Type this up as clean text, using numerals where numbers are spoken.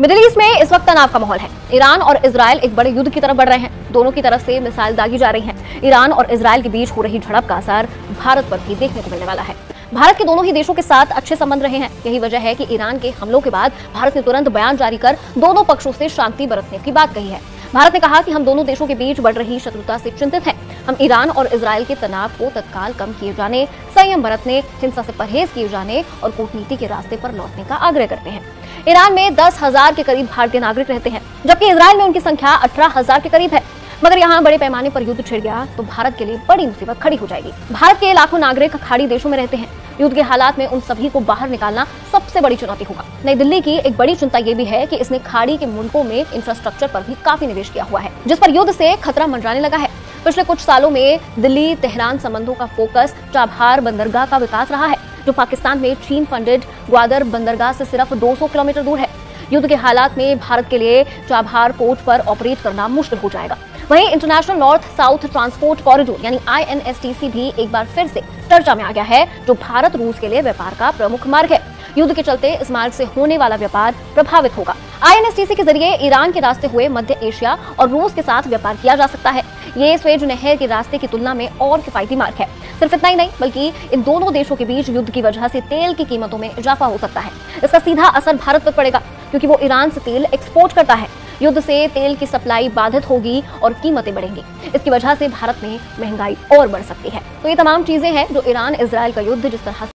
Middle east में इस वक्त तनाव का माहौल है। ईरान और इसराइल एक बड़े युद्ध की तरफ बढ़ रहे हैं। दोनों की तरफ से मिसाइल दागी जा रही हैं। ईरान और इसराइल के बीच हो रही झड़प का असर भारत पर भी देखने को मिलने वाला है। भारत के दोनों ही देशों के साथ अच्छे संबंध रहे हैं। यही वजह है कि ईरान के हमलों के बाद भारत ने तुरंत बयान जारी कर दोनों पक्षों से शांति बरतने की बात कही है। भारत ने कहा कि हम दोनों देशों के बीच बढ़ रही शत्रुता से चिंतित हैं। हम ईरान और इसराइल के तनाव को तत्काल कम किए जाने, संयम बरतने, हिंसा से परहेज किए जाने और कूटनीति के रास्ते पर लौटने का आग्रह करते हैं। ईरान में 10,000 के करीब भारतीय नागरिक रहते हैं, जबकि इसराइल में उनकी संख्या 18,000 के करीब है। मगर यहाँ बड़े पैमाने पर युद्ध छिड़ गया तो भारत के लिए बड़ी मुसीबत खड़ी हो जाएगी। भारत के लाखों नागरिक खाड़ी देशों में रहते हैं। युद्ध के हालात में उन सभी को बाहर निकालना सबसे बड़ी चुनौती होगा। नई दिल्ली की एक बड़ी चिंता ये भी है कि इसने खाड़ी के मुल्कों में इंफ्रास्ट्रक्चर पर भी काफी निवेश किया हुआ है, जिस पर युद्ध से खतरा मंडराने लगा है। पिछले कुछ सालों में दिल्ली तेहरान संबंधों का फोकस चाबहार बंदरगाह का विकास रहा है, जो पाकिस्तान में चीन फंडेड ग्वादर बंदरगाह से सिर्फ 200 किलोमीटर दूर है। युद्ध के हालात में भारत के लिए चाबहार पोर्ट पर ऑपरेट करना मुश्किल हो जाएगा। वहीं international north south transport corridor यानी INSTC भी एक बार फिर से चर्चा में आ गया है, जो भारत रूस के लिए व्यापार का प्रमुख मार्ग है। युद्ध के चलते इस मार्ग से होने वाला व्यापार प्रभावित होगा। INSTC के जरिए ईरान के रास्ते हुए मध्य एशिया और रूस के साथ व्यापार किया जा सकता है। ये स्वेज नहर के रास्ते की तुलना में और किफायती मार्ग है। सिर्फ इतना ही नहीं बल्कि इन दोनों देशों के बीच युद्ध की वजह से तेल की कीमतों में इजाफा हो सकता है। इसका सीधा असर भारत पर पड़ेगा क्योंकि वो ईरान से तेल एक्सपोर्ट करता है। युद्ध से तेल की सप्लाई बाधित होगी और कीमतें बढ़ेंगी। इसकी वजह से भारत में महंगाई और बढ़ सकती है। तो ये तमाम चीजें हैं जो ईरान इसराइल का युद्ध जिस तरह